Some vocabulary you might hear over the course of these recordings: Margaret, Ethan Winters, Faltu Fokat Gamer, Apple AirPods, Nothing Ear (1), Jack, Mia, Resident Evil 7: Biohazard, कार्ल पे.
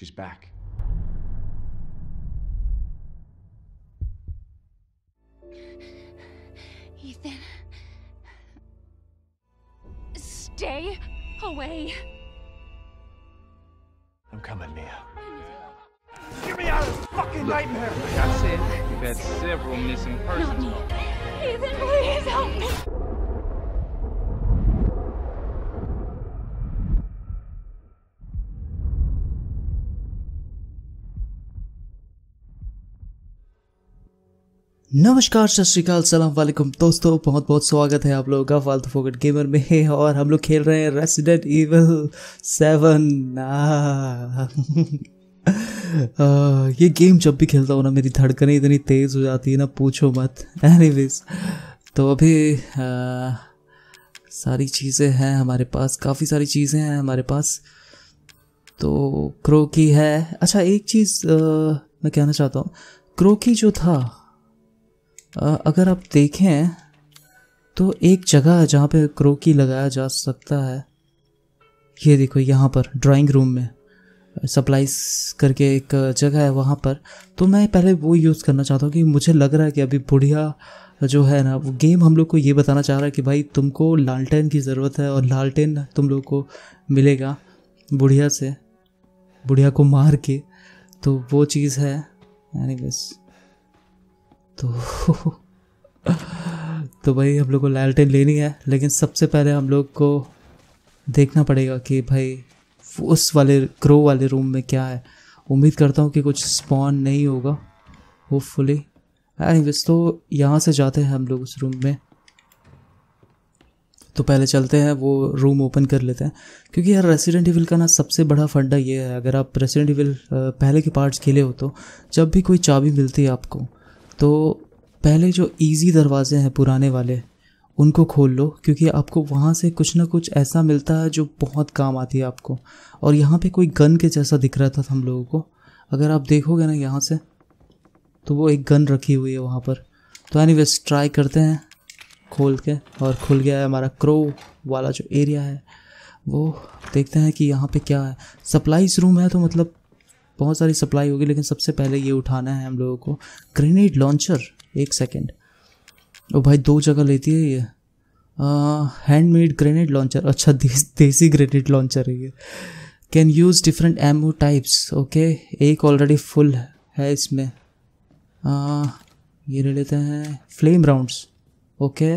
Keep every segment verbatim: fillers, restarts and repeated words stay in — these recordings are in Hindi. She's back. Ethan... Stay away. I'm coming, Mia. Get me out of this fucking Look, nightmare! Like I said, we've had several missing persons. Not me. Ethan, please help me! नमस्कार, सत श्री अकाल, सलाम वालेकुम दोस्तों, बहुत बहुत स्वागत है आप लोगों का फाल्तू फोकट गेमर में। और हम लोग खेल रहे हैं रेसिडेंट इविल सेवन। आ, ये गेम जब भी खेलता हूँ ना मेरी धड़कनें इतनी तेज़ हो जाती है ना, पूछो मत। एनीवेज, तो अभी आ, सारी चीज़ें हैं हमारे पास, काफ़ी सारी चीज़ें हैं हमारे पास। तो क्रो की है। अच्छा, एक चीज़ आ, मैं कहना चाहता हूँ, क्रो की जो था, अगर आप देखें तो एक जगह है जहाँ पर क्रो की लगाया जा सकता है। ये देखो यहाँ पर ड्राइंग रूम में सप्लाइज करके एक जगह है, वहाँ पर। तो मैं पहले वो यूज़ करना चाहता हूँ, कि मुझे लग रहा है कि अभी बुढ़िया जो है ना, वो गेम हम लोग को ये बताना चाह रहा है कि भाई तुमको लालटेन की ज़रूरत है, और लालटेन तुम लोग को मिलेगा बुढ़िया से, बुढ़िया को मार के। तो वो चीज़ है। एनीवेज, तो तो भाई हम लोग को लालटेन लेनी है, लेकिन सबसे पहले हम लोग को देखना पड़ेगा कि भाई उस वाले क्रो वाले रूम में क्या है। उम्मीद करता हूँ कि कुछ स्पॉन नहीं होगा, होपफुली। एनीवेज, तो यहाँ से जाते हैं हम लोग उस रूम में। तो पहले चलते हैं, वो रूम ओपन कर लेते हैं, क्योंकि यार रेसिडेंट इविल का ना सबसे बड़ा फंडा ये है, अगर आप रेसिडेंट इविल पहले के पार्ट्स खेले हो तो जब भी कोई चाबी मिलती है आपको, तो पहले जो इजी दरवाजे हैं पुराने वाले उनको खोल लो, क्योंकि आपको वहाँ से कुछ ना कुछ ऐसा मिलता है जो बहुत काम आती है आपको। और यहाँ पे कोई गन के जैसा दिख रहा था हम लोगों को, अगर आप देखोगे ना यहाँ से, तो वो एक गन रखी हुई है वहाँ पर। तो एनीवेज, ट्राई करते हैं खोल के, और खुल गया है हमारा क्रो वाला जो एरिया है वो। देखते हैं कि यहाँ पर क्या है। सप्लाईज रूम है, तो मतलब बहुत सारी सप्लाई होगी, लेकिन सबसे पहले ये उठाना है हम लोगों को, ग्रेनेड लॉन्चर। एक सेकेंड, ओ भाई दो जगह लेती है ये। हैंडमेड ग्रेनेड लॉन्चर, अच्छा देसी ग्रेनेड लॉन्चर है ये। Can use different ammo types, okay. एक ऑलरेडी फुल है इसमें। आ, ये ले लेते हैं फ्लेम राउंड्स, ओके।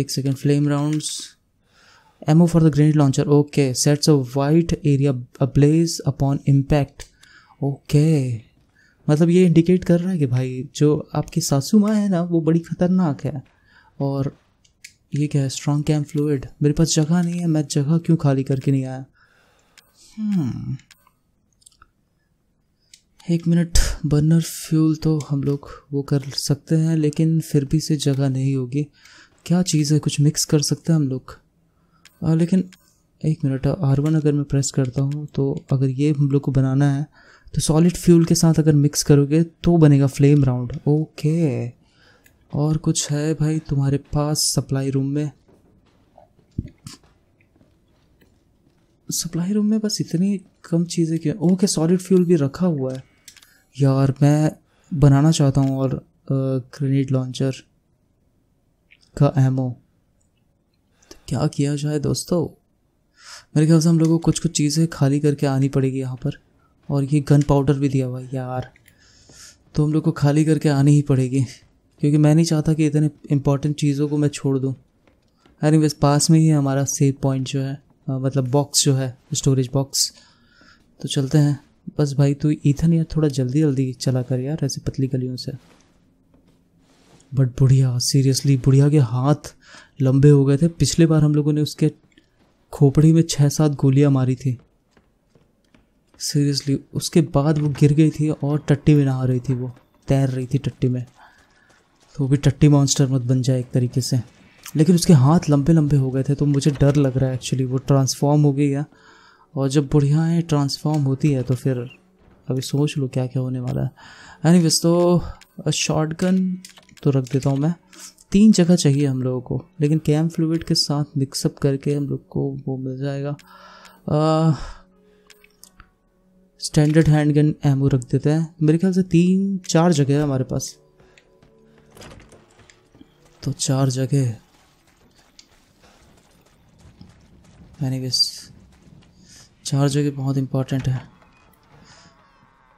एक second, flame rounds, ammo for the grenade launcher, okay. Sets a white area ablaze upon impact, okay okay. मतलब ये इंडिकेट कर रहा है कि भाई जो आपकी सासू माँ है ना, वो बड़ी ख़तरनाक है। और ये क्या है, स्ट्रॉन्ग कैम फ्लूइड। मेरे पास जगह नहीं है, मैं जगह क्यों खाली करके नहीं आया। hmm. एक मिनट, बर्नर फ्यूल तो हम लोग वो कर सकते हैं, लेकिन फिर भी से जगह नहीं होगी। क्या चीज़ है, कुछ मिक्स कर सकते हैं हम लोग। लेकिन एक मिनट, आर वन अगर मैं प्रेस करता हूँ, तो अगर ये हम लोग को बनाना है तो सॉलिड फ्यूल के साथ अगर मिक्स करोगे तो बनेगा फ्लेम राउंड, ओके। और कुछ है भाई तुम्हारे पास सप्लाई रूम में? सप्लाई रूम में बस इतनी कम चीज़ें क्यों? ओके, सॉलिड फ्यूल भी रखा हुआ है। यार मैं बनाना चाहता हूँ और ग्रेनेड लॉन्चर का एमओ। तो क्या किया जाए दोस्तों, मेरे ख्याल से हम लोगों को कुछ कुछ चीज़ें खाली करके आनी पड़ेगी यहाँ पर। और ये गन पाउडर भी दिया हुआ है यार, तो हम लोग को खाली करके आनी ही पड़ेगी, क्योंकि मैं नहीं चाहता कि इतने इंपॉर्टेंट चीज़ों को मैं छोड़ दूँ। एनीवेज, पास में ही हमारा सेव पॉइंट जो है, आ, मतलब बॉक्स जो है, स्टोरेज बॉक्स। तो चलते हैं। बस भाई तू ईथन यार थोड़ा जल्दी जल्दी चला कर यार, ऐसे पतली गलियों से। बट बुढ़िया, सीरियसली बुढ़िया के हाथ लंबे हो गए थे। पिछले बार हम लोगों ने उसके खोपड़ी में छः सात गोलियाँ मारी थी, सीरियसली। उसके बाद वो गिर गई थी और टट्टी में नहा रही थी, वो तैर रही थी टट्टी में। तो भी टट्टी मॉन्स्टर मत बन जाए एक तरीके से। लेकिन उसके हाथ लंबे लंबे हो गए थे, तो मुझे डर लग रहा है एक्चुअली वो ट्रांसफॉर्म हो गई है। और जब बुढ़ियाएँ ट्रांसफॉर्म होती है तो फिर अभी सोच लो क्या क्या होने वाला है। एनीवेज, तो शॉटगन तो रख देता हूँ मैं। तीन जगह चाहिए हम लोगों को, लेकिन कैम फ्लूइड के साथ मिक्सअप करके हम लोग को वो मिल जाएगा। आ, स्टैंडर्ड हैंडगन एमो रख देते हैं। मेरे ख्याल से तीन चार जगह है हमारे पास, तो चार जगह एनीवेज चार जगह बहुत इम्पोर्टेंट है।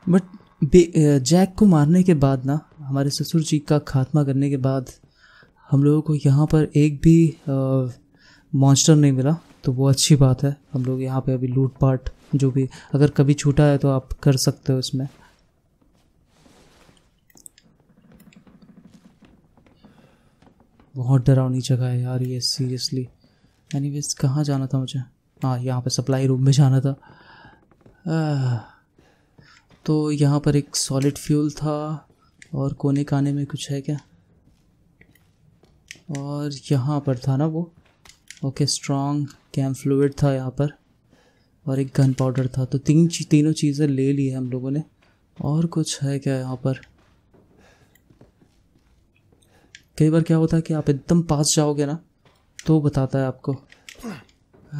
बट जैक को मारने के बाद ना, हमारे ससुर जी का खात्मा करने के बाद हम लोगों को यहाँ पर एक भी मॉन्स्टर नहीं मिला, तो वो अच्छी बात है। हम लोग यहाँ पे अभी लूट पाट जो भी अगर कभी छूटा है तो आप कर सकते हो इसमें। बहुत डरावनी जगह है यार ये, सीरियसली। एनीवेज कहाँ जाना था मुझे? हाँ, यहाँ पे सप्लाई रूम में जाना था। आ, तो यहाँ पर एक सॉलिड फ्यूल था, और कोने काने में कुछ है क्या? और यहाँ पर था ना वो, ओके। स्ट्रॉन्ग कैम फ्लूइड था यहाँ पर, और एक गन पाउडर था। तो तीन तीनों चीज़ें ले ली है हम लोगों ने। और कुछ है क्या यहाँ पर? कई बार क्या होता है कि आप एकदम पास जाओगे ना तो बताता है आपको।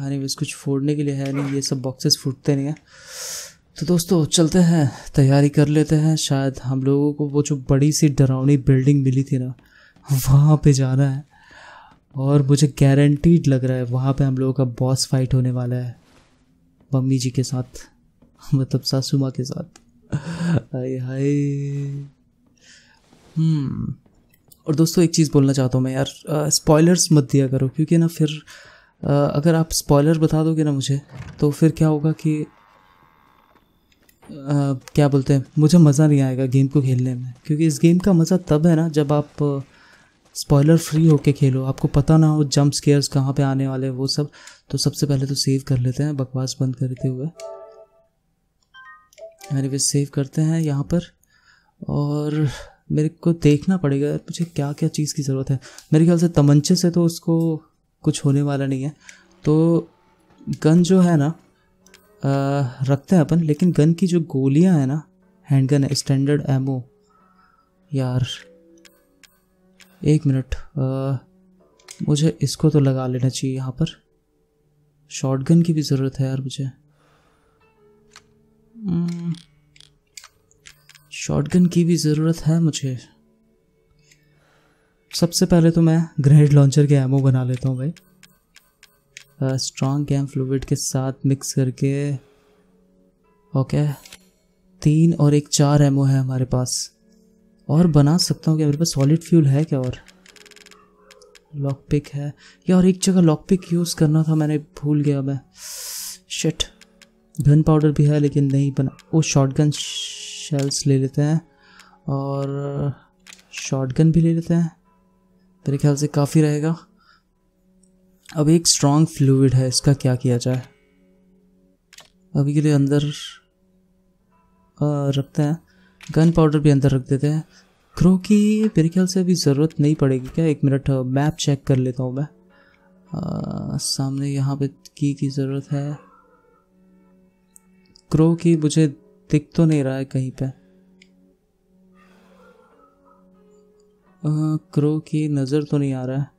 अरे बस कुछ फोड़ने के लिए है नहीं, ये सब बॉक्सेस फूटते नहीं हैं। तो दोस्तों चलते हैं, तैयारी कर लेते हैं। शायद हम लोगों को वो जो बड़ी सी डरावनी बिल्डिंग मिली थी ना, वहाँ पे जाना है। और मुझे गारंटीड लग रहा है वहाँ पे हम लोगों का बॉस फाइट होने वाला है, मम्मी जी के साथ, मतलब सासू माँ के साथ। हाय हाय। हम्म और दोस्तों एक चीज़ बोलना चाहता हूँ मैं यार, स्पॉयलर्स मत दिया करो, क्योंकि ना फिर आ, अगर आप स्पॉयलर बता दोगे ना मुझे, तो फिर क्या होगा कि Uh, क्या बोलते हैं, मुझे मज़ा नहीं आएगा गेम को खेलने में। क्योंकि इस गेम का मज़ा तब है ना जब आप स्पॉइलर फ्री होके खेलो, आपको पता ना हो जंप स्केयर्स कहाँ पे आने वाले वो सब। तो सबसे पहले तो सेव कर लेते हैं, बकवास बंद करते हुए। अरे वे सेव करते हैं यहाँ पर, और मेरे को देखना पड़ेगा मुझे क्या क्या चीज़ की ज़रूरत है। मेरे ख्याल से तमंचे से तो उसको कुछ होने वाला नहीं है, तो गन जो है ना आ, रखते हैं अपन। लेकिन गन की जो गोलियां है ना, हैंडगन है, स्टैंडर्ड एमओ यार। एक मिनट, आ, मुझे इसको तो लगा लेना चाहिए यहाँ पर। शॉटगन की भी ज़रूरत है यार मुझे। शॉटगन की भी ज़रूरत है मुझे। सबसे पहले तो मैं ग्रेनेड लॉन्चर के एमओ बना लेता हूँ भाई, स्ट्रॉन्ग कैम फ्लूइड के साथ मिक्स करके। ओके, तीन और एक चार एमओ है हमारे पास। और बना सकता हूँ क्या? मेरे पास सॉलिड फ्यूल है क्या? और लॉक पिक है या, और एक जगह लॉक पिक यूज़ करना था मैंने, भूल गया मैं। शिट, गन पाउडर भी है लेकिन नहीं बना। वो शॉटगन शेल्स ले लेते हैं, और शॉटगन भी ले लेते हैं, मेरे ख्याल से काफ़ी रहेगा। अब एक स्ट्रॉन्ग फ्लूइड है, इसका क्या किया जाए? अभी के लिए अंदर आ, रखते हैं। गन पाउडर भी अंदर रख देते हैं। क्रो की मेरे ख्याल से अभी ज़रूरत नहीं पड़ेगी क्या? एक मिनट, मैप चेक कर लेता हूँ मैं। आ, सामने यहाँ पे की की ज़रूरत है। क्रो की मुझे दिख तो नहीं रहा है कहीं पे। आ, क्रो की नज़र तो नहीं आ रहा है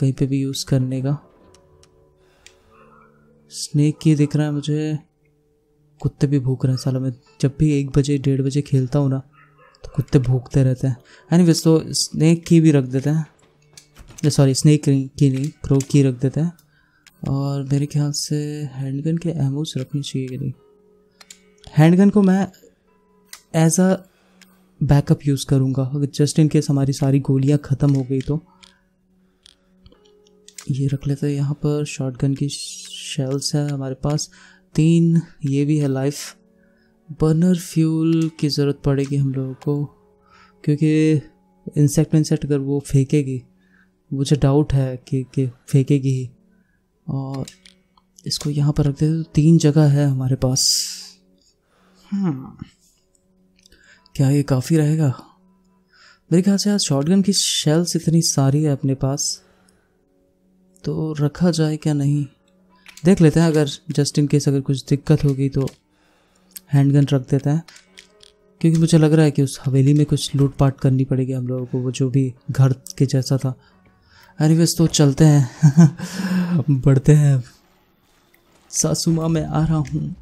कहीं पे भी यूज़ करने का। स्नेक की दिख रहा है मुझे। कुत्ते भी भूख रहे हैं सालों में, जब भी एक बजे डेढ़ बजे खेलता हूँ ना तो कुत्ते भूखते रहते हैं। एनीवेज, तो स्नेक की भी रख देते हैं, सॉरी स्नेक की नहीं, क्रो की रख देते हैं। और मेरे ख्याल से हैंडगन के एमोज रखने चाहिए कि नहीं? हैंडगन को मैं एज अ बैकअप यूज़ करूँगा, अगर जस्ट इन केस हमारी सारी गोलियाँ ख़त्म हो गई तो। ये रख लेते हैं यहाँ पर। शॉटगन की शेल्स है हमारे पास तीन, ये भी है लाइफ। बर्नर फ्यूल की ज़रूरत पड़ेगी हम लोगों को, क्योंकि इंसेक्ट इंसेक्ट अगर वो फेंकेगी, मुझे डाउट है कि कि फेंकेगी ही। और इसको यहाँ पर रख देते हैं। तो तीन जगह है हमारे पास। क्या ये काफ़ी रहेगा? मेरे ख्याल से यार शॉटगन की शेल्स इतनी सारी है अपने पास, तो रखा जाए क्या? नहीं, देख लेते हैं। अगर जस्ट इन केस अगर कुछ दिक्कत होगी तो हैंडगन रख देते हैं, क्योंकि मुझे लग रहा है कि उस हवेली में कुछ लूटपाट करनी पड़ेगी हम लोगों को, वो जो भी घर के जैसा था। एनीवेज, तो चलते हैं। बढ़ते हैं। सासू माँ, मैं आ रहा हूँ।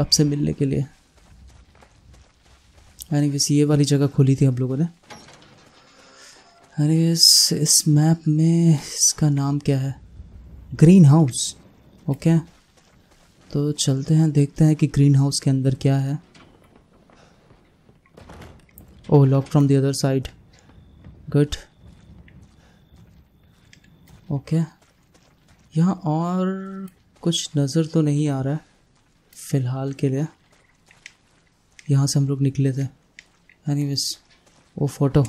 आपसे मिलने के लिए। एनीवेज ये वाली जगह खोली थी हम लोगों ने। एनीवेज इस मैप में इसका नाम क्या है, ग्रीन हाउस। ओके तो चलते हैं, देखते हैं कि ग्रीन हाउस के अंदर क्या है। Oh lock from the other side, good. Okay यहाँ और कुछ नज़र तो नहीं आ रहा है फ़िलहाल के लिए। यहाँ से हम लोग निकले थे। Anyways oh photo,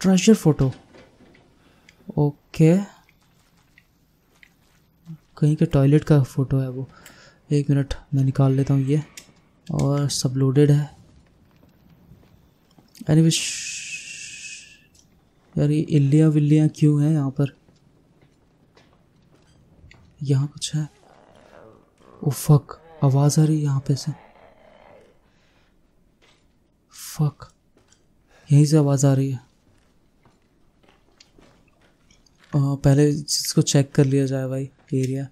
treasure photo. Okay कहीं के टॉयलेट का फ़ोटो है वो। एक मिनट मैं निकाल लेता हूँ ये। और सब लोडेड है। एनीवेज यार ये इल्लियाँ विल्लियाँ क्यों हैं यहाँ पर? यहाँ कुछ है? ओ फक, आवाज़ आ रही है यहाँ पे से। फक यहीं से आवाज़ आ रही है। आ, पहले इसको चेक कर लिया जाए भाई एरिया।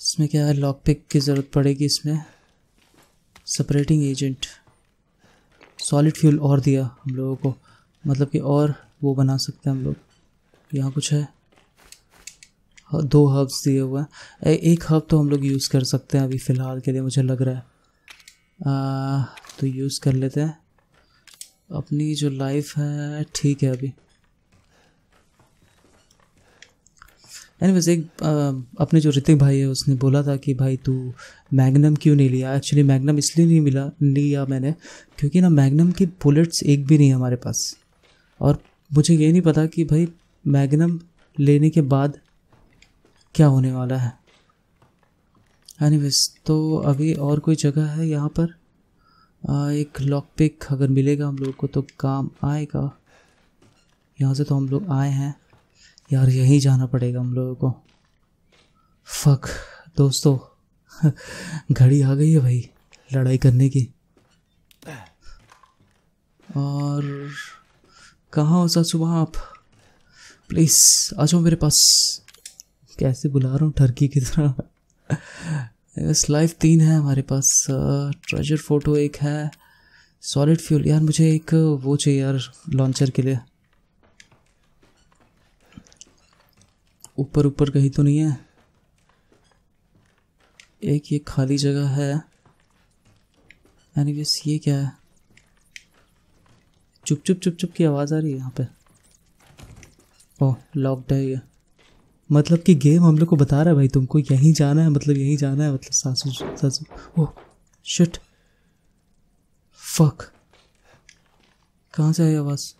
इसमें क्या है, लॉक पिक की ज़रूरत पड़ेगी इसमें। सेपरेटिंग एजेंट, सॉलिड फ्यूल और दिया हम लोगों को, मतलब कि और वो बना सकते हैं हम लोग। यहाँ कुछ है? दो हर्ब्स दिए हुए हैं। एक हर्ब तो हम लोग यूज़ कर सकते हैं अभी फ़िलहाल के लिए मुझे लग रहा है। आ, तो यूज़ कर लेते हैं। अपनी जो लाइफ है ठीक है अभी। एनीवेज एक आ, अपने जो ऋतिक भाई है उसने बोला था कि भाई तू मैग्नम क्यों नहीं लिया। एक्चुअली मैग्नम इसलिए नहीं मिला लिया मैंने क्योंकि ना मैग्नम की बुलेट्स एक भी नहीं है हमारे पास। और मुझे ये नहीं पता कि भाई मैग्नम लेने के बाद क्या होने वाला है। एनीवेज तो अभी और कोई जगह है यहाँ पर? आ, एक लॉक पिक अगर मिलेगा हम लोग को तो काम आएगा। यहाँ से तो हम लोग आए हैं यार, यहीं जाना पड़ेगा हम लोगों को। फक दोस्तों घड़ी आ गई है भाई लड़ाई करने की। और कहाँ हो सासु माँ आप, प्लीज़ आ जाओ मेरे पास। कैसे बुला रहा हूँ टर्की की तरह। बस लाइफ तीन है हमारे पास। ट्रेजर फोटो एक है, सॉलिड फ्यूल। यार मुझे एक वो चाहिए यार लॉन्चर के लिए। ऊपर ऊपर कहीं तो नहीं है? एक ये खाली जगह है। एनीवेज ये क्या है, चुप चुप चुप चुप की आवाज़ आ रही है यहाँ पे। ओह लॉक्ड है ये, मतलब कि गेम हम लोग को बता रहा है भाई तुमको यहीं जाना है, मतलब यहीं जाना है, मतलब सासू सासू। ओह शिट फक, कहाँ से आई आवाज़?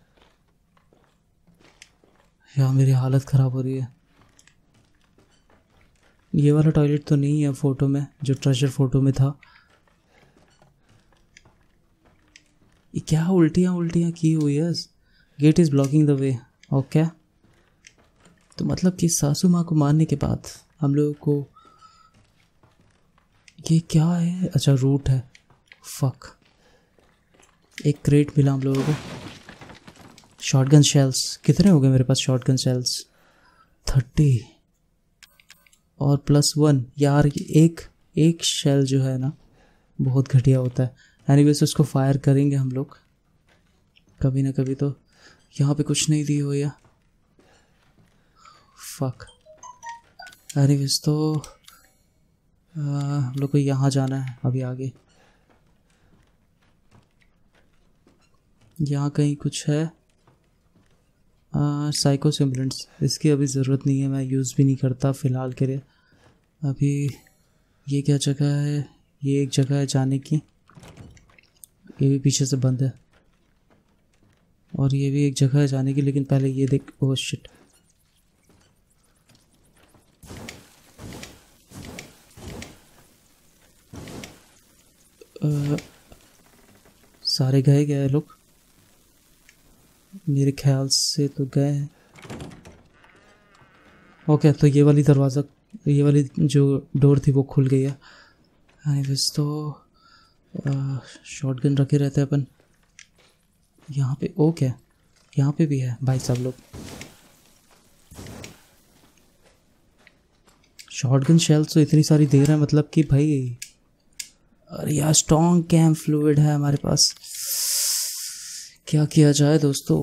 यार मेरी हालत ख़राब हो रही है। ये वाला टॉयलेट तो नहीं है फ़ोटो में जो ट्रेजर फोटो में था। ये क्या उल्टियाँ उल्टियाँ की हुई है? Gate is blocking the way. Okay तो मतलब कि सासू माँ को मारने के बाद हम लोगों को ये क्या है? अच्छा रूट है। फक एक क्रेट मिला हम लोगों को। शॉटगन शेल्स कितने हो गए मेरे पास? शॉटगन शेल्स थर्टी और प्लस वन। यार ये एक एक शेल जो है ना बहुत घटिया होता है। एनीवेज उसको फायर करेंगे हम लोग कभी ना कभी। तो यहाँ पे कुछ नहीं दी हो या फक। एनीवेज तो हम लोग को यहाँ जाना है अभी आगे। यहाँ कहीं कुछ है? साइको सिम्बलेंट्स, इसकी अभी ज़रूरत नहीं है, मैं यूज़ भी नहीं करता फ़िलहाल के लिए अभी। ये क्या जगह है? ये एक जगह है जाने की, ये भी पीछे से बंद है। और ये भी एक जगह है जाने की, लेकिन पहले ये देख। ओह शिट आ, सारे गए गए लोग मेरे ख्याल से तो गए हैं। ओके तो ये वाली दरवाज़ा, ये वाली जो डोर थी वो खुल गई है। एनीवेज तो शॉटगन रखे रहते हैं अपन यहाँ पे। ओके यहाँ पे भी है भाई साहब लोग। शॉटगन शेल्स तो इतनी सारी दे रहा है, मतलब कि भाई। अरे यार स्ट्रॉन्ग कैम फ्लूइड है हमारे पास, क्या किया जाए दोस्तों,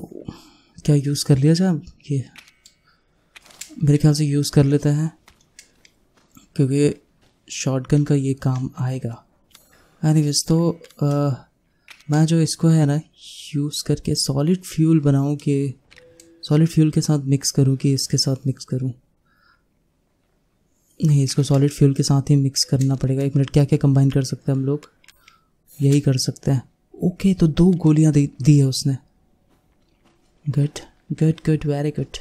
क्या यूज़ कर लिया जाए? ये मेरे ख्याल से यूज़ कर लेते हैं क्योंकि शॉटगन का ये काम आएगा। एनीवेज तो आ, मैं जो इसको है ना यूज़ करके सॉलिड फ्यूल बनाऊँ कि सॉलिड फ्यूल के साथ मिक्स करूँ कि इसके साथ मिक्स करूँ, नहीं इसको सॉलिड फ्यूल के साथ ही मिक्स करना पड़ेगा। एक मिनट, क्या क्या कंबाइन कर सकते हैं हम लोग? यही कर सकते हैं। ओके तो दो गोलियां दे दी है उसने। Good good good very good.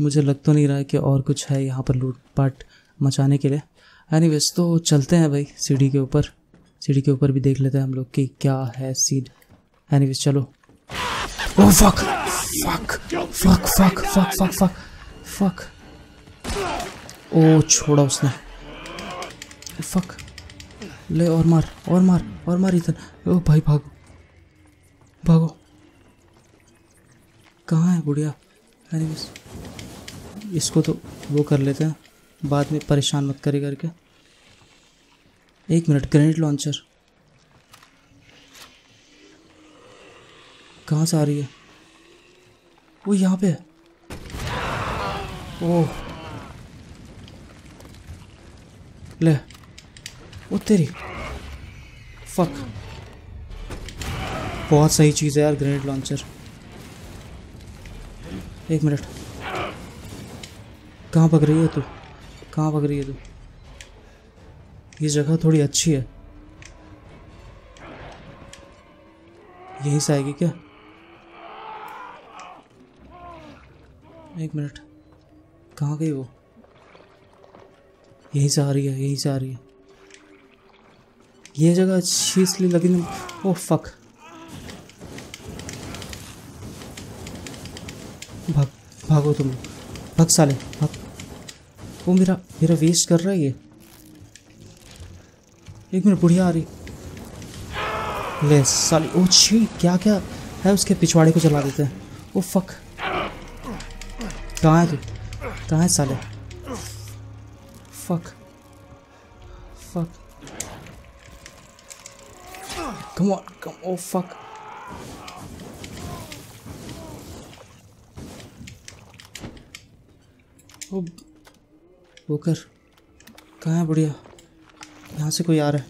मुझे लग तो नहीं रहा है कि और कुछ है यहाँ पर लूटपाट मचाने के लिए। एनीवेज तो चलते हैं भाई सीढ़ी के ऊपर, सीढ़ी के ऊपर भी देख लेते हैं हम लोग कि क्या है सीड। एनीवेज चलो। Oh fuck fuck fuck fuck fuck fuck fuck fuck. ओ छोड़ा उसने। फक, ले और मार और मार और मार इधर। ओ भाई भागो भागो, कहाँ है बुढ़िया? एनीवेज इसको तो वो कर लेते हैं बाद में, परेशान मत करे करके। एक मिनट, ग्रेनेड लॉन्चर कहाँ से आ रही है? वो यहाँ पे है। ओह ले, वो तेरी। फक, बहुत सही चीज़ है यार ग्रेनेड लॉन्चर। एक मिनट, कहाँ पक रही है तू? कहाँ पक रही है तू? ये जगह थोड़ी अच्छी है, यहीं से आएगी क्या? एक मिनट, कहाँ गई वो? यहीं से आ रही है, यहीं से आ रही है। ये जगह अच्छी इसलिए लगी ना। ओह फक, भाग भागो तुम, भाग साले भाग। वो मेरा मेरा वेस्ट कर रहा है ये। एक मिनट, बुढ़िया आ रही। ले साली, ओ छी, क्या क्या है उसके पिछवाड़े को चला देते हैं। ओह फक, कहाँ है तू? कहाँ है साले? Fuck fuck, come on come. Oh fuck, ओ वो कर। कहाँ है बुढ़िया? यहाँ से कोई आ रहा है,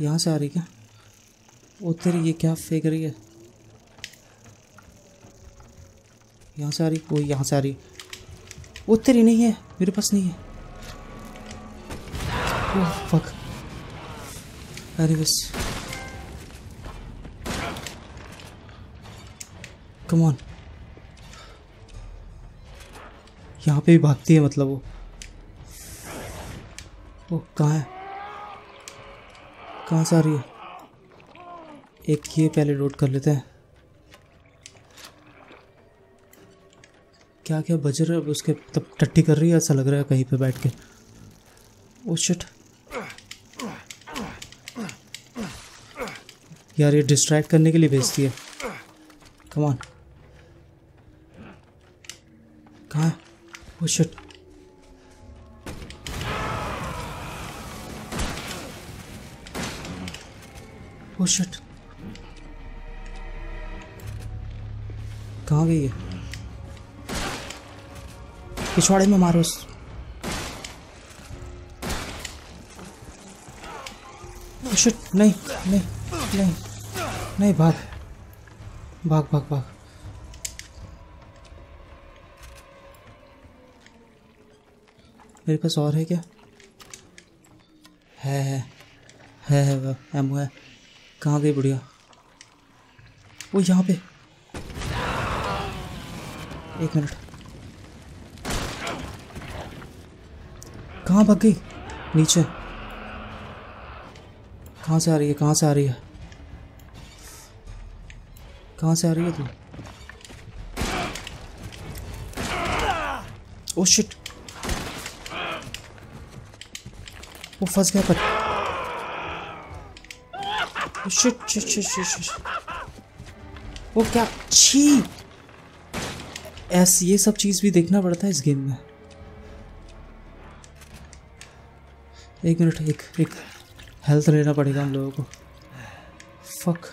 यहाँ से आ रही क्या? ओ तेरी, ये क्या फेंक रही है? यहाँ से आ रही, कोई यहाँ से आ रही। वो तेरी नहीं है, मेरे पास नहीं है। Oh fuck. अरे बस, कम ऑन। यहाँ पे भी भागती है मतलब वो। वो कहाँ है? कहाँ से आ रही है? एक ये पहले लोड कर लेते हैं। क्या क्या बज रहा है उसके, तब टट्टी कर रही है ऐसा लग रहा है कहीं पे बैठ के। ओ शिट यार, ये डिस्ट्रैक्ट करने के लिए भेजती है। कम ऑन, कहाँ? ओ शिट, ओ शिट, कहाँ गई है? पिछवाड़े में मारो। शिट, नहीं नहीं नहीं नहीं, भाग भाग भाग भाग। मेरे पास और है क्या? है है है है वह एमओ है। कहाँ गई बुढ़िया? वो यहाँ पे। एक मिनट, कहाँ भाग गई? नीचे। कहाँ से आ रही है? कहाँ से आ रही है? कहाँ से आ रही है तू? ओ शिट, वो फंस गया पर। Oh shit shit shit shit shit. वो क्या छी, ऐसी ये सब चीज़ भी देखना पड़ता है इस गेम में। एक मिनट, एक एक हेल्थ लेना पड़ेगा हम लोगों को। फक,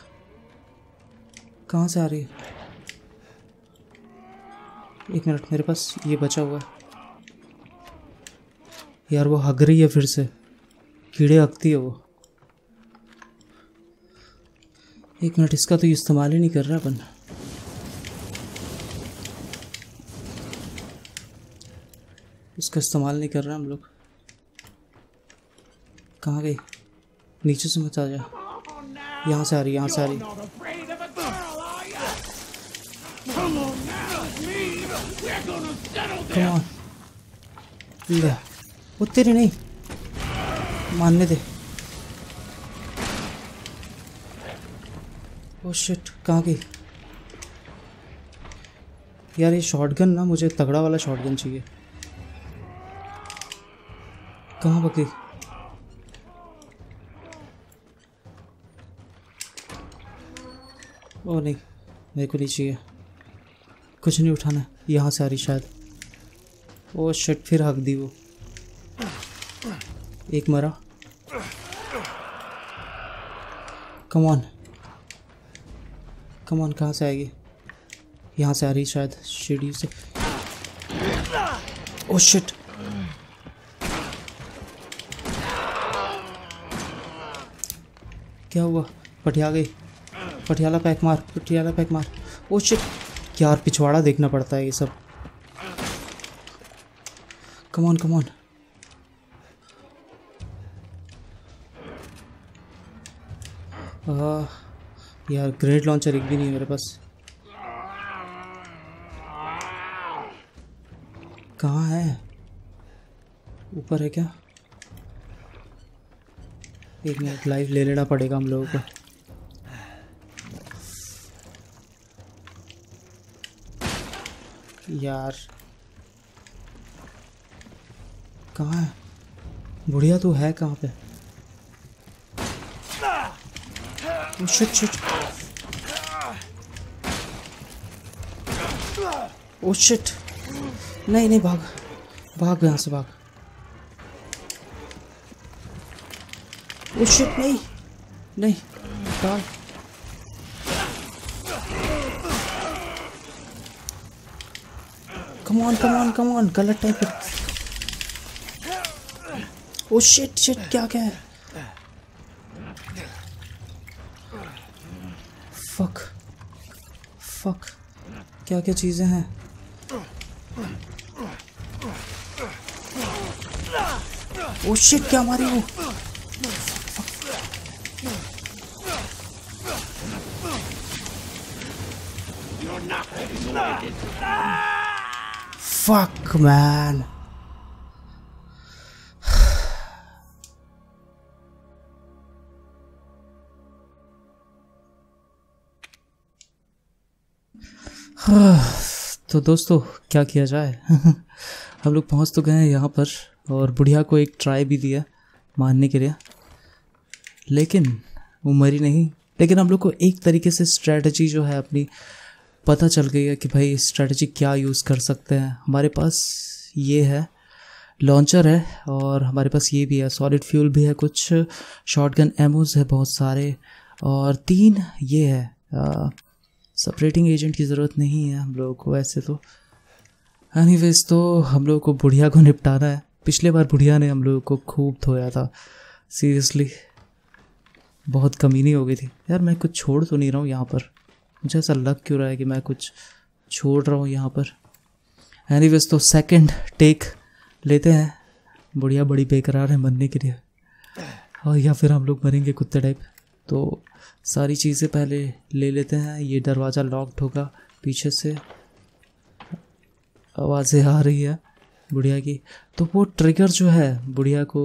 कहाँ से आ रही है? एक मिनट, मेरे पास ये बचा हुआ है। यार वो हग रही है फिर से, कीड़े हगती है वो। एक मिनट, इसका तो इस्तेमाल ही नहीं कर रहा अपन। इसका इस्तेमाल नहीं कर रहा हम लोग। कहाँ गई? नीचे से मत आ जा। यहाँ से आ रही, यहाँ से आ रही। कम ऑन, वो तेरे नहीं मानने दे। ओह शिट, कहाँ गई? यार ये शॉटगन ना, मुझे तगड़ा वाला शॉटगन चाहिए। कहाँ भागी? ओ नहीं, मेरे को नहीं चाहिए, कुछ नहीं उठाना। यहाँ से आ रही शायद। ओ शिट, फिर हक दी वो। एक मरा। कम ऑन कम ऑन, कहाँ से आएगी? यहाँ से आ रही शायद, सीढ़ी से। ओ शिट, क्या हुआ? पटिया गई। पटियाला पैक मार, पटियाला पैक मार। ओ शिट, क्या यार पिछवाड़ा देखना पड़ता है ये सब। कम ऑन कम ऑन, यार ग्रेनेड लॉन्चर एक भी नहीं है मेरे पास। कहाँ है? ऊपर है क्या? एक मिनट, लाइफ ले लेना पड़ेगा हम लोगों को। यार कहाँ है बुढ़िया? तू है कहाँ पे? शिट शिट, ओ शिट, नहीं नहीं, भाग भाग यहाँ से, भाग। ओ शिट, नहीं नहीं, भाग। Come on come on come on, गलत टाइप है। ओ शिट शिट, क्या क्या है? फक फक, क्या क्या चीजें हैं? ओ शिट, क्या मारी वो? Fuck man, तो दोस्तों क्या किया जाए? हम लोग पहुंच तो गए हैं यहाँ पर, और बुढ़िया को एक ट्राई भी दिया मारने के लिए, लेकिन वो मरी नहीं। लेकिन हम लोग को एक तरीके से स्ट्रैटेजी जो है अपनी पता चल गई है कि भाई स्ट्रैटेजी क्या यूज़ कर सकते हैं। हमारे पास ये है, लॉन्चर है, और हमारे पास ये भी है, सॉलिड फ्यूल भी है, कुछ शॉटगन एमोज है बहुत सारे, और तीन ये है। आ, सेपरेटिंग एजेंट की ज़रूरत नहीं है हम लोगों को ऐसे तो। एनीवेज, तो हम लोगों को बुढ़िया को निपटाना है। पिछले बार बुढ़िया ने हम लोगों को खूब धोया था, सीरियसली बहुत कमीनी हो गई थी। यार मैं कुछ छोड़ तो नहीं रहा हूँ यहाँ पर, मुझे ऐसा लग क्यों रहा है कि मैं कुछ छोड़ रहा हूँ यहाँ पर। एनीवेज, तो सेकंड टेक लेते हैं। बुढ़िया बड़ी बेकरार है मरने के लिए, और या फिर हम लोग मरेंगे कुत्ते टाइप। तो सारी चीज़ें पहले ले लेते हैं। ये दरवाज़ा लॉक्ड होगा, पीछे से आवाज़ें आ रही है बुढ़िया की। तो वो ट्रिगर जो है बुढ़िया को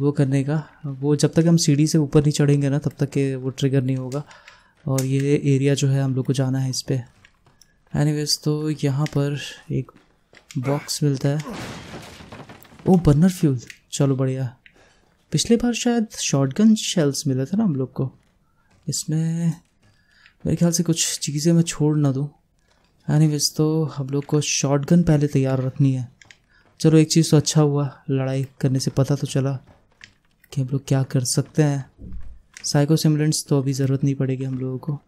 वो करने का, वो जब तक हम सीढ़ी से ऊपर नहीं चढ़ेंगे ना तब तक के वो ट्रिगर नहीं होगा। और ये एरिया जो है हम लोग को जाना है इस पर। एनीवेज, तो यहाँ पर एक बॉक्स मिलता है। ओ बर्नर फ्यूल, चलो बढ़िया। पिछले बार शायद शॉटगन शेल्स मिले थे ना हम लोग को। इसमें मेरे ख्याल से कुछ चीज़ें मैं छोड़ ना दूँ। एनीवेज, तो हम लोग को शॉटगन पहले तैयार रखनी है। चलो एक चीज़ तो अच्छा हुआ लड़ाई करने से पता तो चला कि हम लोग क्या कर सकते हैं। साइको सिमुलेंट्स तो अभी ज़रूरत नहीं पड़ेगी हम लोगों को।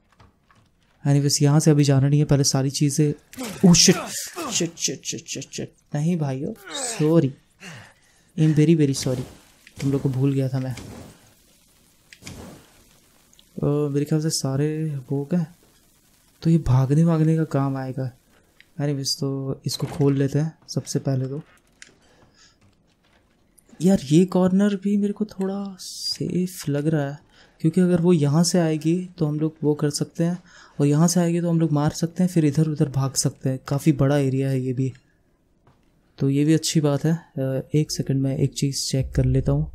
एनीवेज यहाँ से अभी जाना नहीं है, पहले सारी चीज़ें। Oh shit shit shit shit shit shit नहीं भाइयों, sorry, I am very very sorry, तुम लोग को भूल गया था मैं। uh, मेरे ख्याल से सारे हो गए तो ये भागने भागने का काम आएगा। एनीवेज तो इसको खोल लेते हैं सबसे पहले। तो यार ये कॉर्नर भी मेरे को थोड़ा सेफ लग रहा है, क्योंकि अगर वो यहाँ से आएगी तो हम लोग वो कर सकते हैं, और यहाँ से आएगी तो हम लोग मार सकते हैं, फिर इधर उधर भाग सकते हैं। काफ़ी बड़ा एरिया है ये भी, तो ये भी अच्छी बात है। एक सेकंड में एक चीज़ चेक कर लेता हूँ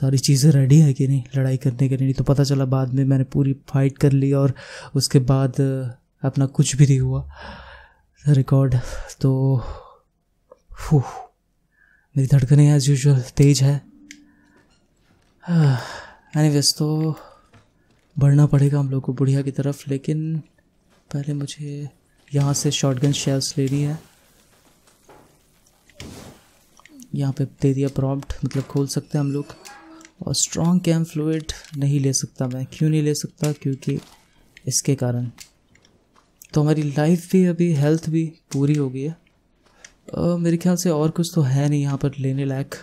सारी चीज़ें रेडी है कि नहीं लड़ाई करने के लिए। नहीं तो पता चला बाद में मैंने पूरी फाइट कर ली और उसके बाद अपना कुछ भी नहीं हुआ रिकॉर्ड। तो फू मेरी धड़कनें एज यूजुअल तेज है। एनीवेज तो बढ़ना पड़ेगा हम लोग को बुढ़िया की तरफ, लेकिन पहले मुझे यहाँ से शॉटगन शेल्स लेनी है। यहाँ पे दे दिया प्रॉम्प्ट, मतलब खोल सकते हैं हम लोग। और स्ट्रॉन्ग कैम फ्लूइड नहीं ले सकता मैं, क्यों नहीं ले सकता? क्योंकि इसके कारण तो हमारी लाइफ भी अभी हेल्थ भी पूरी हो गई है। Uh, मेरे ख्याल से और कुछ तो है नहीं यहाँ पर लेने लायक,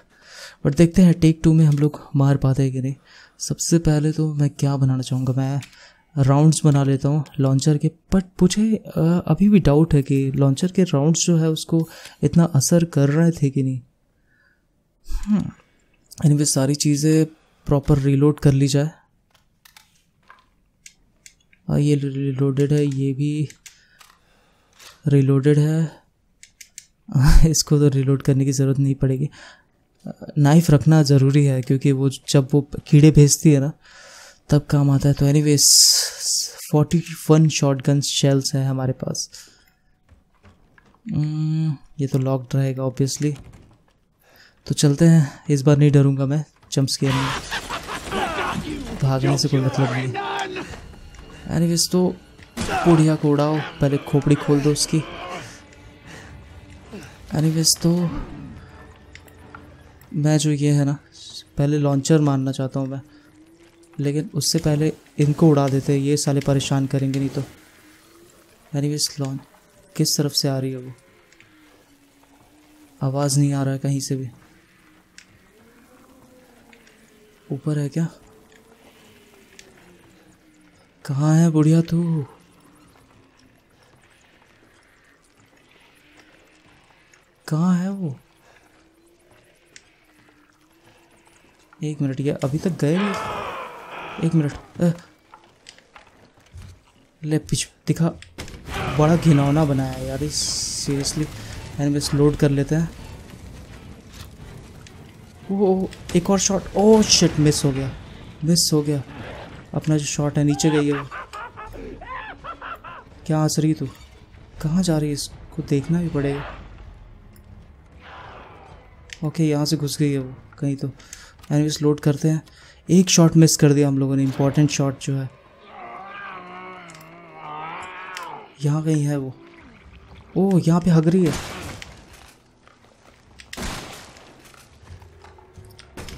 बट देखते हैं टेक टू में हम लोग मार पाते हैं कि नहीं। सबसे पहले तो मैं क्या बनाना चाहूँगा, मैं राउंड्स बना लेता हूँ लॉन्चर के। बट मुझे uh, अभी भी डाउट है कि लॉन्चर के राउंड्स जो है उसको इतना असर कर रहे थे कि नहीं। hmm. एनीवे सारी चीज़ें प्रॉपर रीलोड कर ली जाए। uh, ये रीलोडेड है, ये भी रीलोडेड है। इसको तो रिलोड करने की ज़रूरत नहीं पड़ेगी। नाइफ़ रखना ज़रूरी है, क्योंकि वो जब वो कीड़े भेजती है ना तब काम आता है। तो anyways forty one short gun shells हैं हमारे पास। ये तो लॉक्ड रहेगा ऑब्वियसली, तो चलते हैं। इस बार नहीं डरूंगा मैं, चम्पस्केयर में भागने से कोई मतलब नहीं। एनीवेज तो कोड़िया को उड़ाओ, पहले खोपड़ी खोल दो उसकी। एनीवेज तो मैं जो ये है ना पहले लॉन्चर मारना चाहता हूँ मैं, लेकिन उससे पहले इनको उड़ा देते हैं, ये साले परेशान करेंगे नहीं तो। एनीवेज लॉन्च किस तरफ से आ रही है? वो आवाज़ नहीं आ रहा है कहीं से भी। ऊपर है क्या? कहाँ है बुढ़िया तू? कहाँ है वो? एक मिनट, ये अभी तक गए? एक मिनट, ले पीछे दिखा। बड़ा घिनौना बनाया है यार सीरियसली। एनीवेज लोड कर लेते हैं। ओह एक और शॉट। ओह शिट मिस हो गया, मिस हो गया अपना जो शॉट है। नीचे गई है वो। क्या हंस रही तू? कहाँ जा रही है? इसको देखना भी पड़ेगा। ओके okay, यहाँ से घुस गई है वो कहीं तो। एनीवेज लोड करते हैं। एक शॉट मिस कर दिया हम लोगों ने, इम्पॉर्टेंट शॉट जो है। यहाँ कहीं है वो। ओह यहाँ पे हग रही है।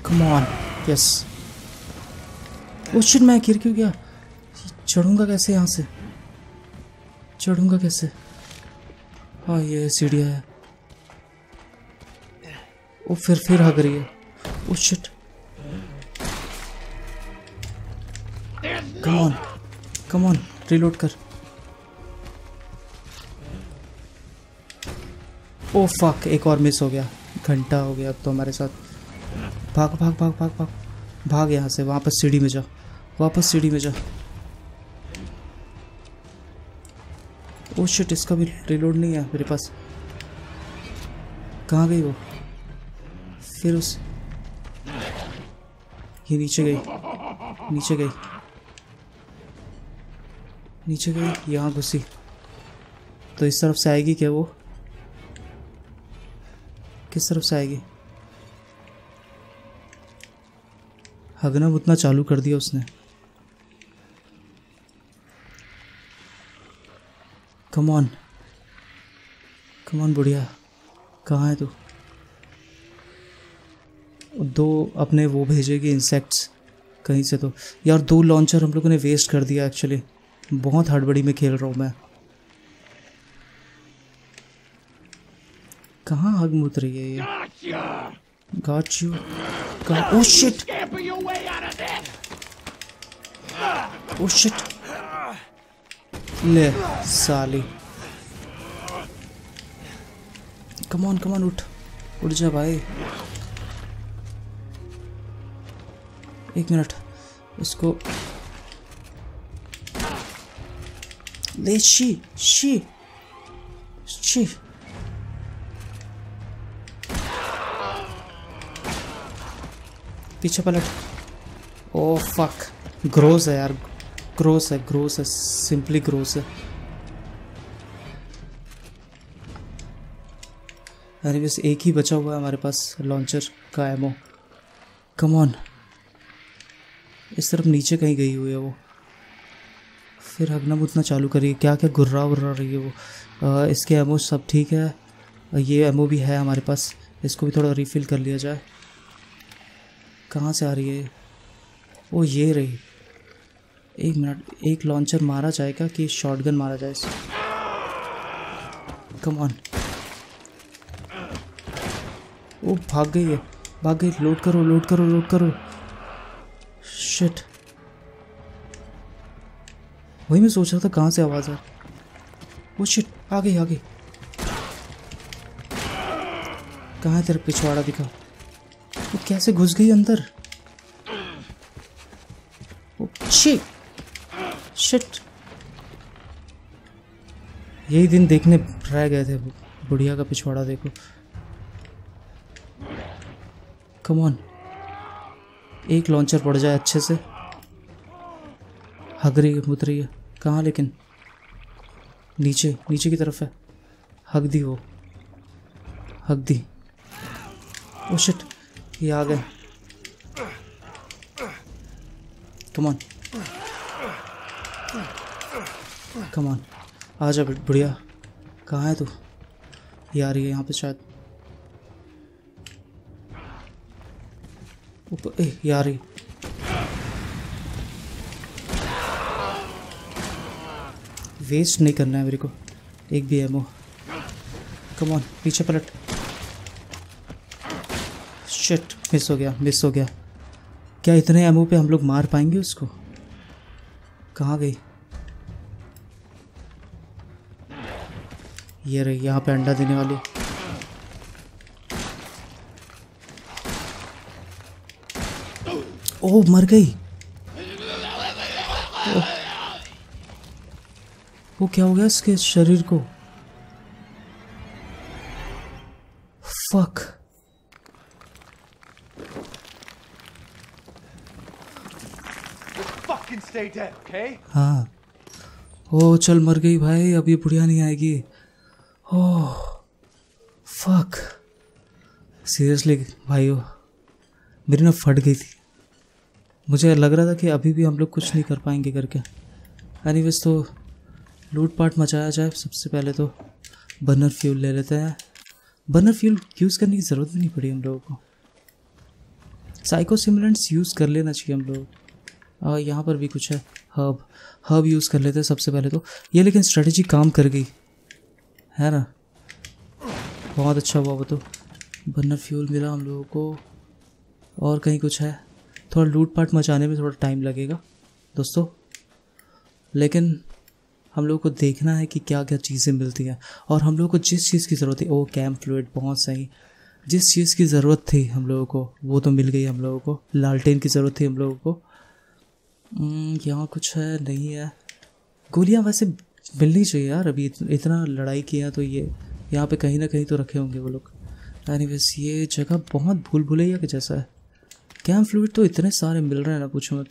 Come on, yes. Oh shit मैं गिर क्यों गया? चढ़ूँगा कैसे यहाँ से? चढ़ूँगा कैसे? हाँ ये सीढ़ियाँ है। वो फिर फिर हग रही है। Oh shit come on come on reload कर। ओह फक एक और मिस हो गया। घंटा हो गया अब तो हमारे साथ। भाग भाग भाग भाग भाग भाग यहाँ से। वापस सीढ़ी में जा, वापस सीढ़ी में जा। ओह शिट इसका भी रिलोड नहीं है मेरे पास। कहाँ गई वो? फिर उस ये नीचे गई, नीचे गई, नीचे गई, यहाँ घुसी। तो इस तरफ से आएगी क्या वो? किस तरफ से आएगी? हगना उतना चालू कर दिया उसने। कम ऑन कम ऑन बुढ़िया, कहाँ है तू? दो अपने वो भेजेगी इंसेक्ट्स कहीं से। तो यार दो लॉन्चर हम लोगों ने वेस्ट कर दिया एक्चुअली, बहुत हड़बड़ी में खेल रहा हूँ मैं। कहाँ आग मुत रही है ये? Got you. Got... Oh shit! Oh shit! ले साली, come on come on, उठ उठ जा भाई। एक मिनट उसको ले। शी शी शी पीछे पलट। ओ फक, ग्रोस है यार, ग्रोस है ग्रोस है सिंपली ग्रोस है। अरे बस एक ही बचा हुआ है हमारे पास लॉन्चर का एमओ। कम ऑन, इस तरफ नीचे कहीं गई हुई है वो। फिर हगना मुतना चालू करिए। क्या क्या गुर्रा उर्रा रही है वो। आ, इसके एमओ सब ठीक है, ये एमओ भी है हमारे पास, इसको भी थोड़ा रिफिल कर लिया जाए। कहाँ से आ रही है? ओ ये रही। एक मिनट, एक लॉन्चर मारा जाएगा कि शॉटगन मारा जाए? Come on. ओ भाग गई है, भाग गई। लोड करो लोड करो लोड करो। शिट, वही मैं सोच रहा था कहाँ से आवाज़ आ। वो शिट, आ गई आ गई। कहाँ है तेरा पिछवाड़ा दिखा? वो कैसे घुस गई अंदर? शिट शिट, यही दिन देखने रह गए थे, बुढ़िया का पिछवाड़ा देखो। कम ऑन, एक लॉन्चर पड़ जाए अच्छे से। हग रही है, मुत रही है। कहाँ लेकिन? नीचे, नीचे की तरफ है। हग दी वो, हग दी। ओ शिट, ये आ गए। कम ऑन कम ऑन, आ जा बुढ़िया। कहाँ है तू? ये आ रही है यहाँ पे शायद। ऊपर ए, ये आ रही। वेस्ट नहीं करना है मेरे को एक भी एमओ। कम ऑन, पीछे पलट। शिट, मिस हो गया मिस हो गया। क्या इतने एमओ पे हम लोग मार पाएंगे उसको? कहाँ गई ये रही, यहाँ पे अंडा देने वाली। ओह मर गई। वो क्या हो गया इसके शरीर को? फक, हाँ। ओ चल, मर गई भाई, अब ये बुढ़िया नहीं आएगी। ओह फक, सीरियसली भाइयों मेरी ना फट गई थी। मुझे लग रहा था कि अभी भी हम लोग कुछ नहीं कर पाएंगे करके। एनीवेज, तो लूटपाट मचाया जाए। सबसे पहले तो बर्नर फ्यूल ले लेते हैं। बर्नर फ्यूल यूज़ करने की ज़रूरत भी नहीं पड़ी हम लोगों को। साइको स्टिमुलेंट्स यूज़ कर लेना चाहिए हम लोग। आ, यहाँ पर भी कुछ है, हर्ब हर्ब यूज़ कर लेते हैं सबसे पहले तो। ये लेकिन स्ट्रेटजी काम कर गई है ना, बहुत अच्छा हुआ वो। तो बर्नर फ्यूल मिला हम लोगों को। और कहीं कुछ है? थोड़ा लूटपाट मचाने में थोड़ा टाइम लगेगा दोस्तों, लेकिन हम लोगों को देखना है कि क्या क्या चीज़ें मिलती हैं। और हम लोगों को जिस चीज़ की ज़रूरत है, ओ कैम्प फ्लूइड, बहुत सही। जिस चीज़ की ज़रूरत थी हम लोगों को वो तो मिल गई हम लोगों को। लालटेन की ज़रूरत थी हम लोगों को। यहाँ कुछ है नहीं है। गोलियाँ वैसे मिलनी चाहिए यार, अभी इत, इतना लड़ाई किया तो ये यहाँ पे कहीं ना कहीं तो रखे होंगे वो लोग। एनीवेज, ये जगह बहुत भूल भुलैया के जैसा है। कैम्प फ्लूइड तो इतने सारे मिल रहे हैं ना, पूछो मत।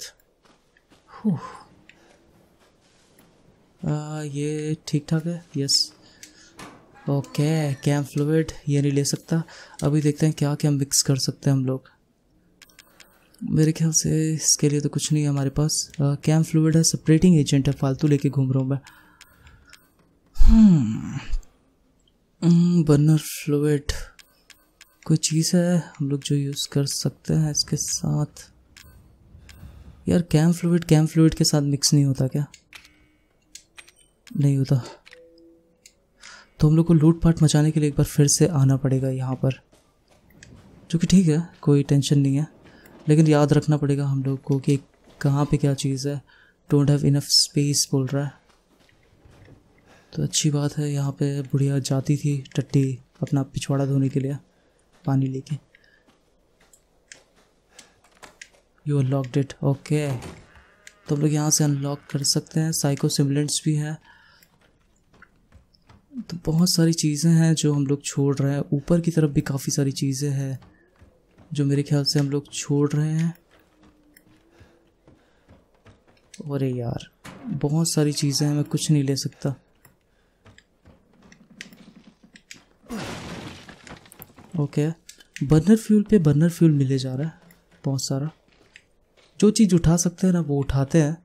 आ, ये ठीक ठाक है, यस ओके। कैम्प फ्लूइड ये नहीं ले सकता। अभी देखते हैं क्या क्या मिक्स कर सकते हैं हम लोग। मेरे ख्याल से इसके लिए तो कुछ नहीं है हमारे पास। कैम्प फ्लूइड है, सेपरेटिंग एजेंट है, फालतू लेके घूम रहा हूँ मैं। बर्नर फ्लूइड कोई चीज़ है हम लोग जो यूज़ कर सकते हैं इसके साथ? यार कैम फ्लूइड कैम फ्लूइड के साथ मिक्स नहीं होता क्या? नहीं होता। तो हम लोग को लूटपाट मचाने के लिए एक बार फिर से आना पड़ेगा यहाँ पर, जो कि ठीक है, कोई टेंशन नहीं है, लेकिन याद रखना पड़ेगा हम लोग को कि कहाँ पे क्या चीज़ है। डोंट हैव इनफ स्पेस बोल रहा है, तो अच्छी बात है। यहाँ पे बुढ़िया जाती थी टट्टी अपना पिछवाड़ा धोने के लिए पानी लेके। You unlocked it, okay. तो हम लोग यहाँ से अनलॉक कर सकते हैं। साइको सिमुलेंट्स भी हैं, तो बहुत सारी चीज़ें हैं जो हम लोग छोड़ रहे हैं। ऊपर की तरफ भी काफ़ी सारी चीज़ें हैं जो मेरे ख्याल से हम लोग छोड़ रहे हैं। अरे यार बहुत सारी चीज़ें हैं, मैं कुछ नहीं ले सकता। ओके, बर्नर फ्यूल पे बर्नर फ्यूल मिले जा रहा है बहुत सारा। जो चीज़ उठा सकते हैं ना वो उठाते हैं,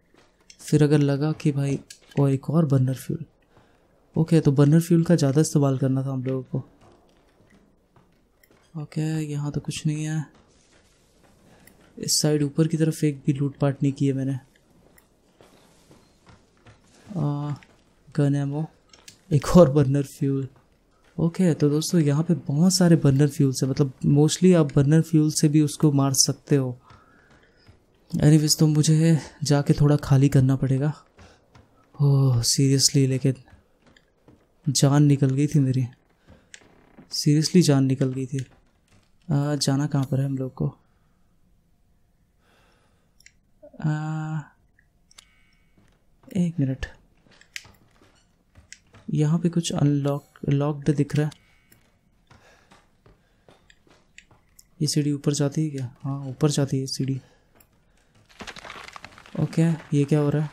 फिर अगर लगा कि भाई, और एक और बर्नर फ्यूल। ओके, तो बर्नर फ्यूल का ज़्यादा इस्तेमाल करना था हम लोगों को। ओके, यहाँ तो कुछ नहीं है। इस साइड ऊपर की तरफ एक भी लूटपाट नहीं की है मैंने। गन एमो, एक और बर्नर फ्यूल। ओके, तो दोस्तों यहाँ पे बहुत सारे बर्नर फ्यूल्स हैं, मतलब मोस्टली आप बर्नर फ्यूल से भी उसको मार सकते हो। एनीवेज, तो मुझे जाके थोड़ा खाली करना पड़ेगा। ओह सीरियसली, लेकिन जान निकल गई थी मेरी, सीरियसली जान निकल गई थी। आ, जाना कहाँ पर है हम लोग को? आ, एक मिनट, यहाँ पे कुछ अनलॉक लॉक्ड दिख रहा है। ये सीढ़ी ऊपर जाती है क्या? हाँ ऊपर जाती है सीढ़ी। ओके, ये क्या हो रहा है?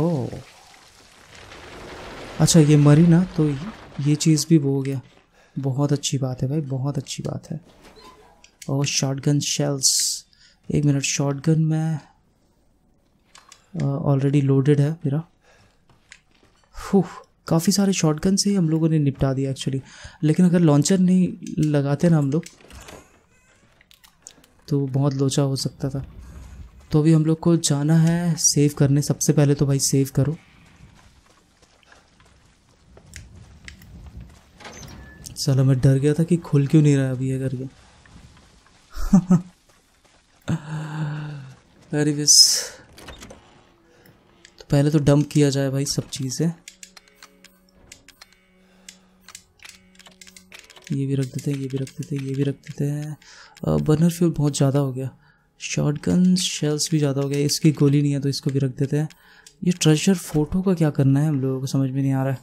ओह अच्छा, ये मरी ना, तो ये चीज़ भी वो हो गया। बहुत अच्छी बात है भाई, बहुत अच्छी बात है। और शॉटगन शेल्स, एक मिनट, शॉटगन में ऑलरेडी uh, लोडेड है मेरा। काफ़ी सारे शॉटगन से ही हम लोगों ने निपटा दिया एक्चुअली, लेकिन अगर लॉन्चर नहीं लगाते ना हम लोग तो बहुत लोचा हो सकता था। तो अभी हम लोग को जाना है सेव करने। सबसे पहले तो भाई सेव करो, चलो। मैं डर गया था कि खुल क्यों नहीं रहा है अभी, अगर ये वेरी विस। पहले तो डंप किया जाए भाई सब चीज़ें। ये भी रख देते हैं, ये भी रख देते हैं, ये भी रख देते हैं। बर्नर फ्यूल बहुत ज़्यादा हो गया, शॉटगन शेल्स भी ज़्यादा हो गया। इसकी गोली नहीं है तो इसको भी रख देते हैं। ये ट्रेजर फोटो का क्या करना है हम लोगों को समझ में नहीं आ रहा है।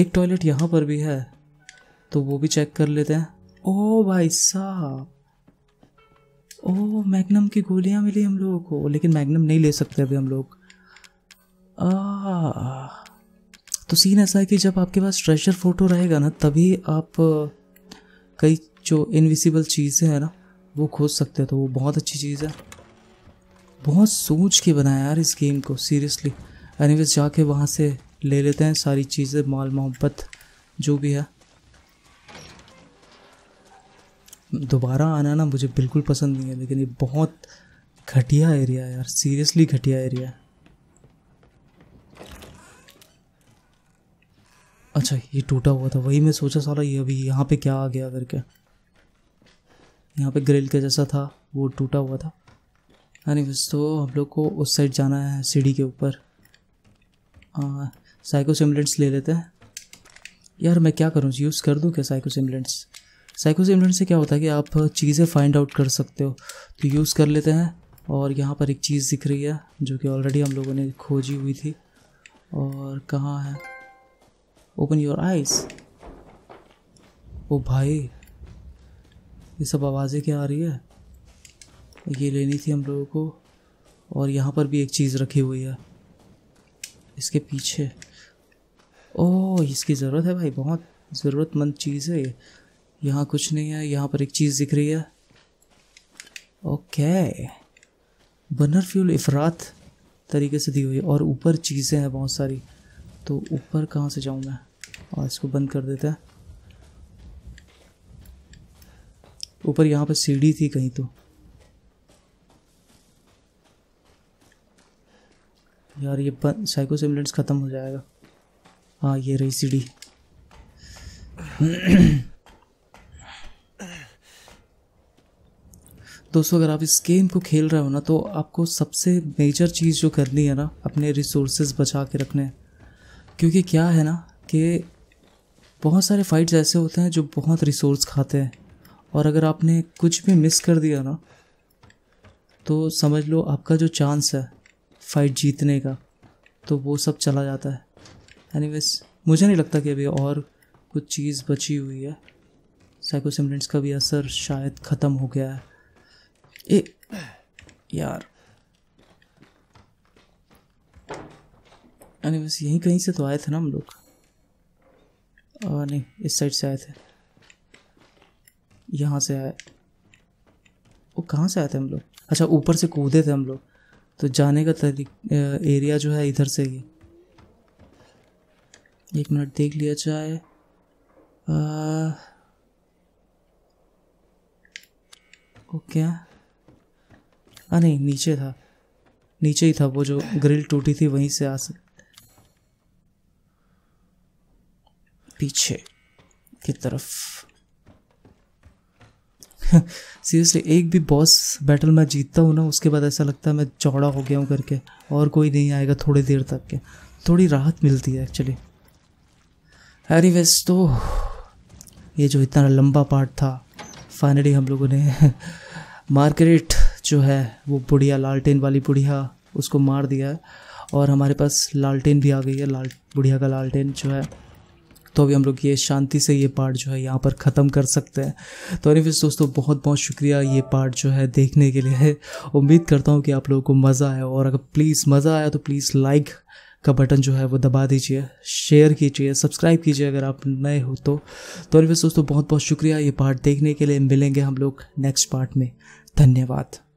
एक टॉयलेट यहाँ पर भी है तो वो भी चेक कर लेते हैं। ओ भाई साहब, ओ मैग्नम की गोलियाँ मिली हम लोगों को, लेकिन मैग्नम नहीं ले सकते अभी हम लोग। आ, तो सीन ऐसा है कि जब आपके पास ट्रेजर फोटो रहेगा ना तभी आप कई जो इनविजिबल चीज़ें हैं ना वो खोज सकते हैं, तो वो बहुत अच्छी चीज़ है। बहुत सोच के बनाया यार इस गेम को, सीरियसली। एनीवेज, जाके वहाँ से ले लेते हैं सारी चीज़ें, माल मोहब्बत जो भी है। दोबारा आना ना मुझे बिल्कुल पसंद नहीं है, लेकिन ये बहुत घटिया एरिया है यार, सीरियसली घटिया एरिया है। अच्छा, ये टूटा हुआ था, वही मैं सोचा साला ये अभी यहाँ पे क्या आ गया करके। यहाँ पे ग्रिल के जैसा था, वो टूटा हुआ था। एनीवेज, तो हम लोग को उस साइड जाना है सीढ़ी के ऊपर। साइको सिमुलेंट्स ले लेते हैं। यार मैं क्या करूँ, यूज़ कर दूँ क्या साइको सिमुलेंट्स? साइको सिमुलेंट्स से क्या होता है कि आप चीज़ें फाइंड आउट कर सकते हो, तो यूज़ कर लेते हैं। और यहाँ पर एक चीज़ दिख रही है जो कि ऑलरेडी हम लोगों ने खोजी हुई थी। और कहाँ है? Open your eyes. ओ भाई, ये सब आवाज़ें क्या आ रही है? ये लेनी थी हम लोगों को। और यहाँ पर भी एक चीज़ रखी हुई है इसके पीछे। ओह, इसकी ज़रूरत है भाई, बहुत ज़रूरतमंद चीज़ है ये। यहाँ कुछ नहीं है। यहाँ पर एक चीज़ दिख रही है। ओके, बर्नर फ्यूल इफरात तरीके से दी हुई है। और ऊपर चीज़ें हैं बहुत सारी, तो ऊपर कहाँ से जाऊँ मैं? और इसको बंद कर देते हैं। ऊपर यहाँ पर सीढ़ी थी कहीं तो यार। ये साइको सिमुलेंट्स खत्म हो जाएगा। हाँ ये रही सीढ़ी। दोस्तों अगर आप इस गेम को खेल रहे हो ना तो आपको सबसे मेजर चीज़ जो करनी है ना अपने रिसोर्सेज बचा के रखने हैं, क्योंकि क्या है ना कि बहुत सारे फाइट्स ऐसे होते हैं जो बहुत रिसोर्स खाते हैं और अगर आपने कुछ भी मिस कर दिया ना तो समझ लो आपका जो चांस है फ़ाइट जीतने का तो वो सब चला जाता है। एनीवेज मुझे नहीं लगता कि अभी और कुछ चीज़ बची हुई है। साइको सिमुलेंट्स का भी असर शायद ख़त्म हो गया है। ए यार एनीवेज यहीं कहीं से तो आए थे ना हम लोग। आ, नहीं इस साइड से आए थे। यहाँ से आए। वो कहाँ से आए थे हम लोग? अच्छा ऊपर से कूदे थे हम लोग। तो जाने का तरीका एरिया जो है इधर से ही। एक मिनट देख लिया जाए। आ, ओके हाँ नहीं नीचे था, नीचे ही था। वो जो ग्रिल टूटी थी वहीं से आ सकते। पीछे की तरफ। सीरियसली एक भी बॉस बैटल मैं जीतता हूँ ना उसके बाद ऐसा लगता है मैं चौड़ा हो गया हूँ करके और कोई नहीं आएगा थोड़ी देर तक के। थोड़ी राहत मिलती है एक्चुअली। एनीवेज तो ये जो इतना लंबा पार्ट था फाइनली हम लोगों ने मार्गरेट जो है वो बुढ़िया लालटेन वाली बुढ़िया उसको मार दिया है और हमारे पास लालटेन भी आ गई है। लाल बुढ़िया का लालटेन जो है तो अभी हम लोग ये शांति से ये पार्ट जो है यहाँ पर ख़त्म कर सकते हैं। तो एनीवेज दोस्तों बहुत बहुत शुक्रिया ये पार्ट जो है देखने के लिए। उम्मीद करता हूँ कि आप लोगों को मज़ा आया और अगर प्लीज़ मज़ा आया तो प्लीज़ लाइक का बटन जो है वो दबा दीजिए, शेयर कीजिए, सब्सक्राइब कीजिए अगर आप नए हो तो। तो एनीवेज दोस्तों बहुत बहुत शुक्रिया ये पार्ट देखने के लिए। मिलेंगे हम लोग नेक्स्ट पार्ट में। धन्यवाद।